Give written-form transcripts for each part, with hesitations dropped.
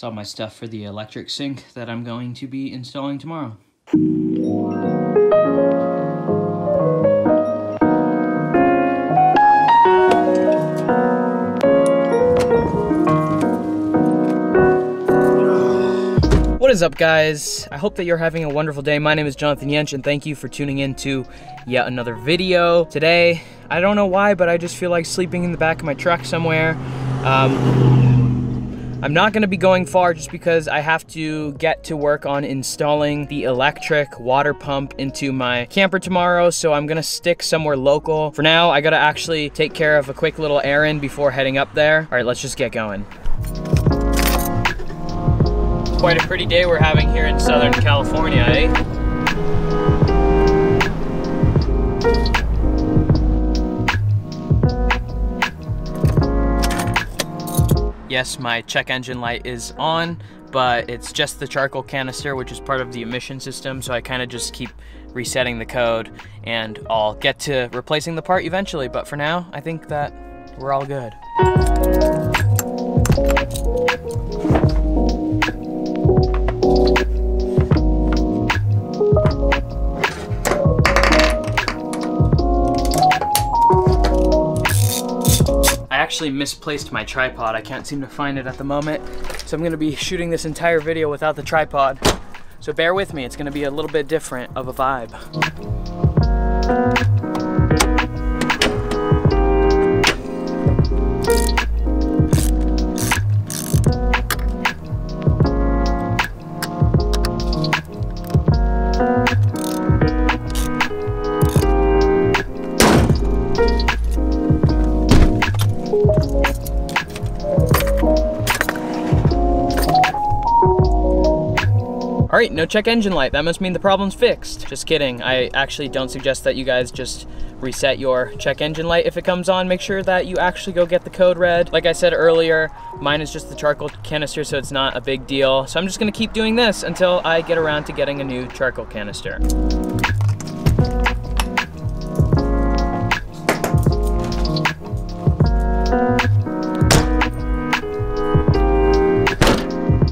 It's all my stuff for the electric sink that I'm going to be installing tomorrow. What is up, guys? I hope that you're having a wonderful day. My name is Jonathan Yentch, and thank you for tuning in to yet another video. Today, I don't know why, but I just feel like sleeping in the back of my truck somewhere. I'm not gonna be going far just because I have to get to work on installing the electric water pump into my camper tomorrow, so I'm gonna stick somewhere local. For now, I gotta actually take care of a quick little errand before heading up there. All right, let's just get going. Quite a pretty day we're having here in Southern California, eh? Yes, my check engine light is on, but it's just the charcoal canister, which is part of the emission system, so I kind of just keep resetting the code, and I'll get to replacing the part eventually, but for now, I think that we're all good. Actually misplaced my tripod. I can't seem to find it at the moment, so I'm gonna be shooting this entire video without the tripod, so bear with me. It's gonna be a little bit different of a vibe. Alright, no check engine light. That must mean the problem's fixed. Just kidding. I actually don't suggest that you guys just reset your check engine light if it comes on. Make sure that you actually go get the code read. Like I said earlier, mine is just the charcoal canister, so it's not a big deal. So I'm just gonna keep doing this until I get around to getting a new charcoal canister.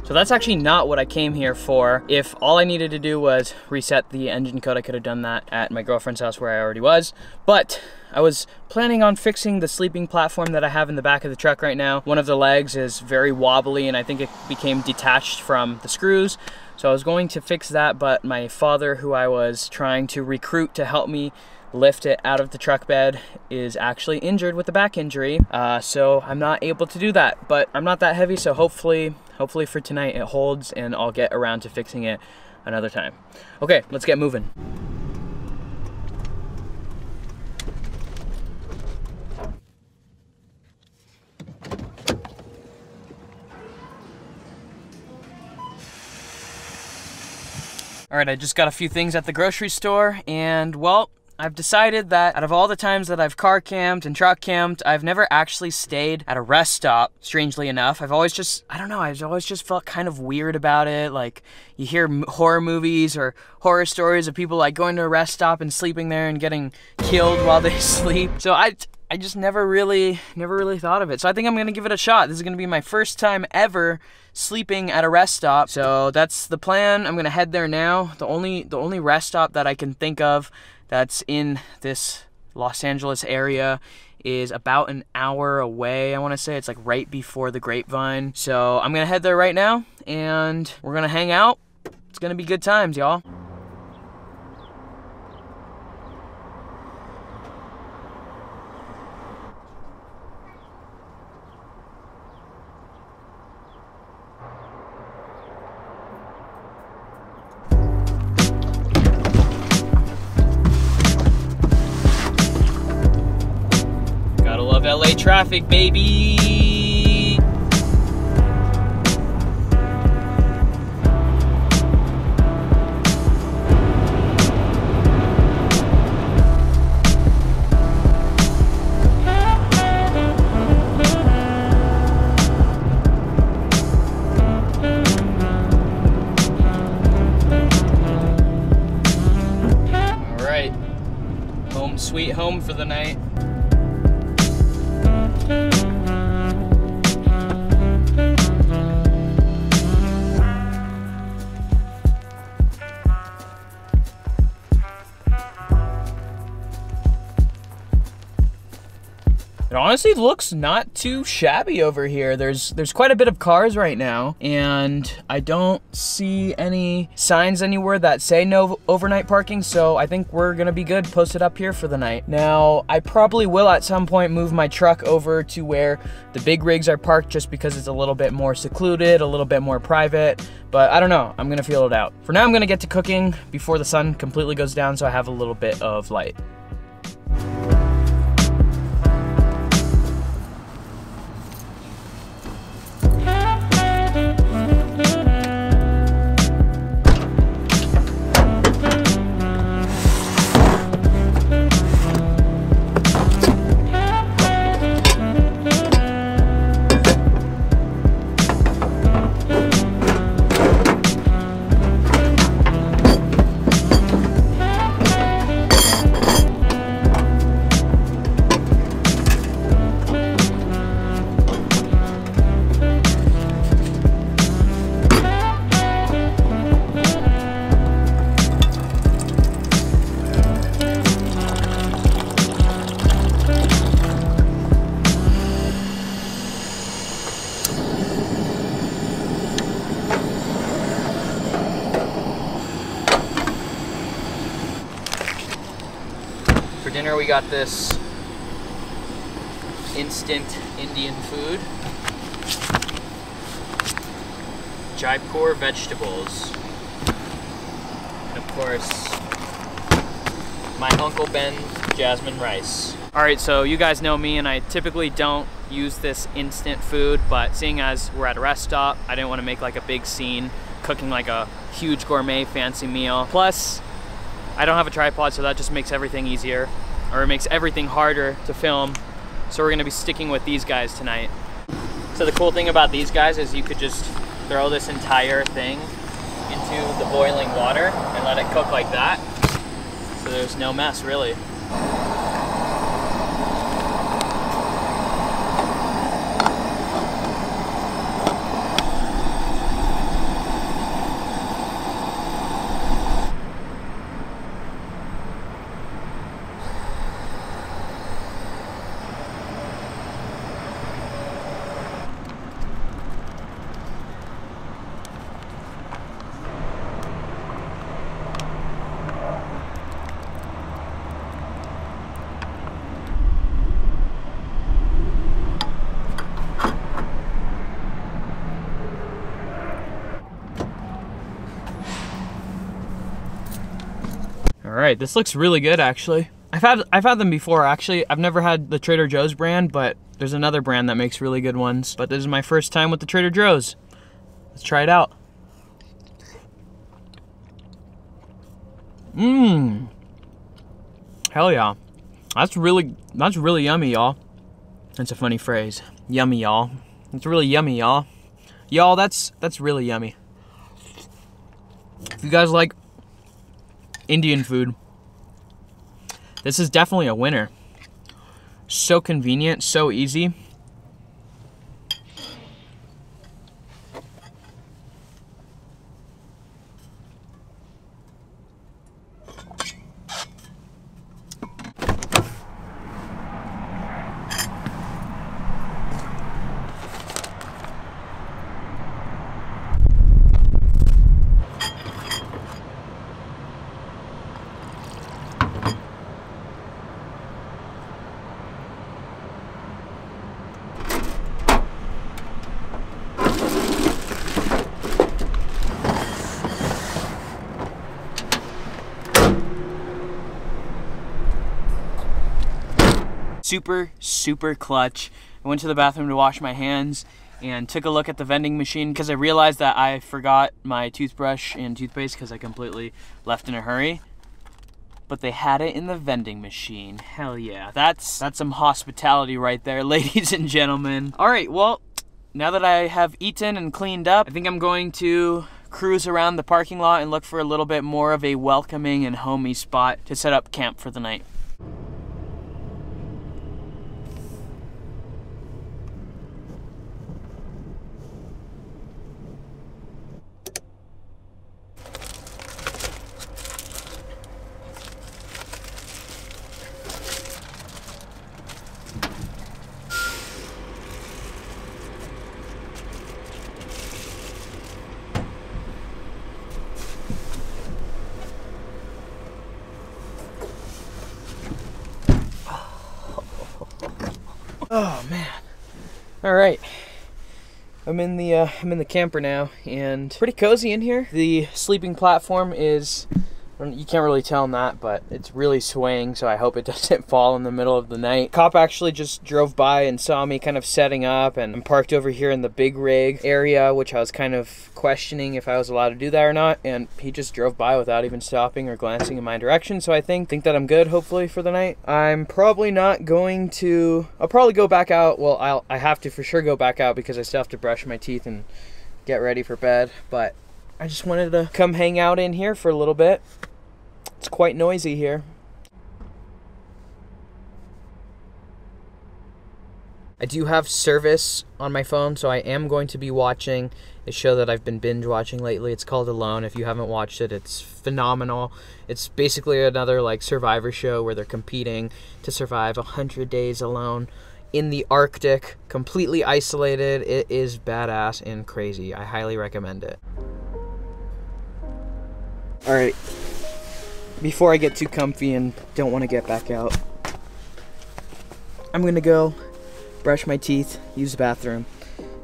So that's actually not what I came here for. If all I needed to do was reset the engine code, I could have done that at my girlfriend's house where I already was. But I was planning on fixing the sleeping platform that I have in the back of the truck right now. One of the legs is very wobbly, and I think it became detached from the screws. So I was going to fix that, but my father, who I was trying to recruit to help me lift it out of the truck bed, is actually injured with a back injury. So I'm not able to do that, but I'm not that heavy, so hopefully for tonight it holds and I'll get around to fixing it another time. Okay, let's get moving. All right, I just got a few things at the grocery store, and well, I've decided that out of all the times that I've car camped and truck camped, I've never actually stayed at a rest stop, strangely enough. I've always just, I don't know, I've always just felt kind of weird about it. Like, you hear horror movies or horror stories of people like going to a rest stop and sleeping there and getting killed while they sleep. So I just never really thought of it. So I think I'm gonna give it a shot. This is gonna be my first time ever sleeping at a rest stop. So that's the plan. I'm gonna head there now. The only rest stop that I can think of that's in this Los Angeles area is about an hour away, I wanna say. It's like right before the Grapevine. So I'm gonna head there right now, and we're gonna hang out. It's gonna be good times, y'all. LA traffic, baby. All right, home sweet home for the night. honestly looks not too shabby over here. There's quite a bit of cars right now, and I don't see any signs anywhere that say no overnight parking, so I think we're gonna be good posted up here for the night. Now, I probably will at some point move my truck over to where the big rigs are parked just because it's a little bit more secluded, a little bit more private, but I don't know, I'm gonna feel it out. For now, I'm gonna get to cooking before the sun completely goes down so I have a little bit of light. We got this instant Indian food, Jaipur vegetables, and of course my Uncle Ben's jasmine rice. All right, so you guys know me, and I typically don't use this instant food, but seeing as we're at a rest stop, I didn't want to make like a big scene cooking like a huge gourmet fancy meal. Plus, I don't have a tripod, so that just makes everything easier. Or it makes everything harder to film. So we're gonna be sticking with these guys tonight. So the cool thing about these guys is you could just throw this entire thing into the boiling water and let it cook like that. So there's no mess, really. All right, this looks really good actually. I've had them before actually. I've never had the Trader Joe's brand, but there's another brand that makes really good ones. But this is my first time with the Trader Joe's. Let's try it out. Mmm. Hell yeah. That's really yummy, y'all. That's a funny phrase. Yummy, y'all. It's really yummy, y'all. Y'all, that's really yummy. If you guys like Indian food, this is definitely a winner. So convenient, so easy. Super, super clutch. I went to the bathroom to wash my hands and took a look at the vending machine because I realized that I forgot my toothbrush and toothpaste because I completely left in a hurry. But they had it in the vending machine. Hell yeah. That's some hospitality right there, ladies and gentlemen. All right, well, now that I have eaten and cleaned up, I think I'm going to cruise around the parking lot and look for a little bit more of a welcoming and homey spot to set up camp for the night. Oh man. All right. I'm in the camper now, and pretty cozy in here. The sleeping platform is, you can't really tell on that, but it's really swaying, so I hope it doesn't fall in the middle of the night. Cop actually just drove by and saw me kind of setting up, and I'm parked over here in the big rig area, which I was kind of questioning if I was allowed to do that or not, and he just drove by without even stopping or glancing in my direction, so I think that I'm good, hopefully, for the night. I'm probably not going to... I'll probably go back out. Well, I have to for sure go back out because I still have to brush my teeth and get ready for bed, but I just wanted to come hang out in here for a little bit. It's quite noisy here. I do have service on my phone, so I am going to be watching a show that I've been binge watching lately. It's called Alone. If you haven't watched it, it's phenomenal. It's basically another like survivor show where they're competing to survive 100 days alone in the Arctic, completely isolated. It is badass and crazy. I highly recommend it. All right. Before I get too comfy and don't want to get back out, I'm gonna go brush my teeth, use the bathroom,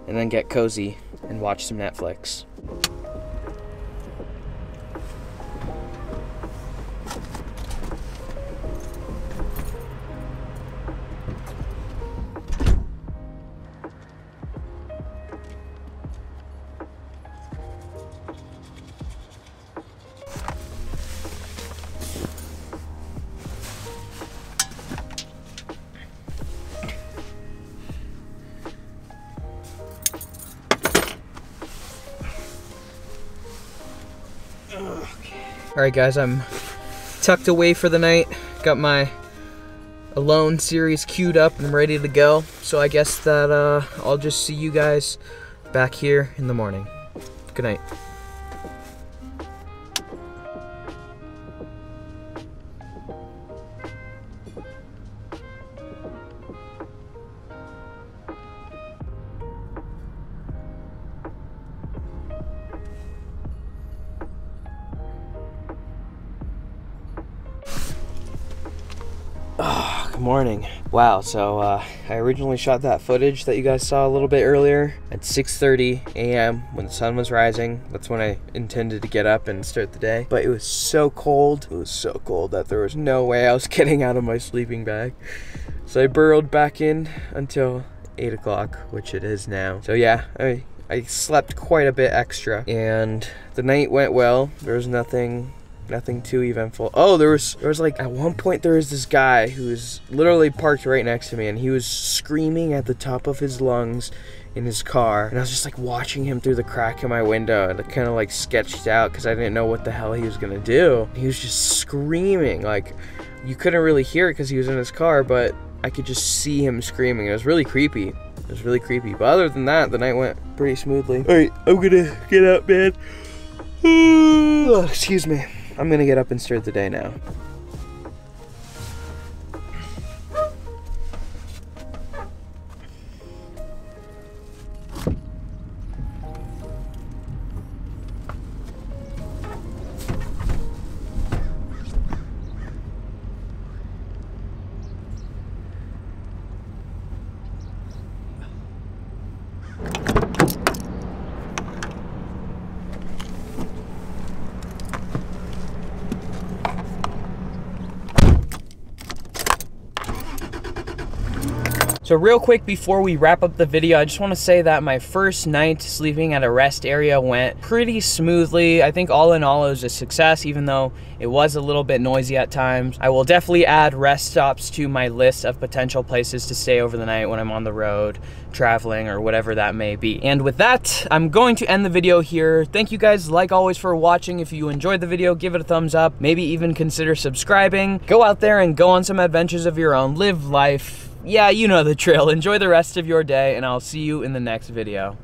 and then get cozy and watch some Netflix. Alright guys, I'm tucked away for the night. Got my Alone series queued up and I'm ready to go. So I guess that I'll just see you guys back here in the morning. Good night. Morning. Wow, so I originally shot that footage that you guys saw a little bit earlier at 6:30 a.m. when the sun was rising. That's when I intended to get up and start the day, but it was so cold. It was so cold that there was no way I was getting out of my sleeping bag. So I burrowed back in until 8 o'clock, which it is now. So yeah, I slept quite a bit extra and the night went well. There was nothing too eventful. Oh, there was like, at one point there was this guy who was literally parked right next to me and he was screaming at the top of his lungs in his car, and I was just like watching him through the crack in my window and kind of like sketched out because I didn't know what the hell he was gonna do. He was just screaming, like you couldn't really hear it because he was in his car, but I could just see him screaming. It was really creepy. It was really creepy, but other than that, the night went pretty smoothly. All right, I'm gonna get up, man. Oh, excuse me. I'm gonna get up and start the day now. So real quick before we wrap up the video, I just want to say that my first night sleeping at a rest area went pretty smoothly. I think all in all it was a success, even though it was a little bit noisy at times. I will definitely add rest stops to my list of potential places to stay over the night when I'm on the road, traveling, or whatever that may be. And with that, I'm going to end the video here. Thank you guys, like always, for watching. If you enjoyed the video, give it a thumbs up. Maybe even consider subscribing. Go out there and go on some adventures of your own. Live life. Yeah, you know the drill. Enjoy the rest of your day, and I'll see you in the next video.